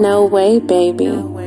No way, baby.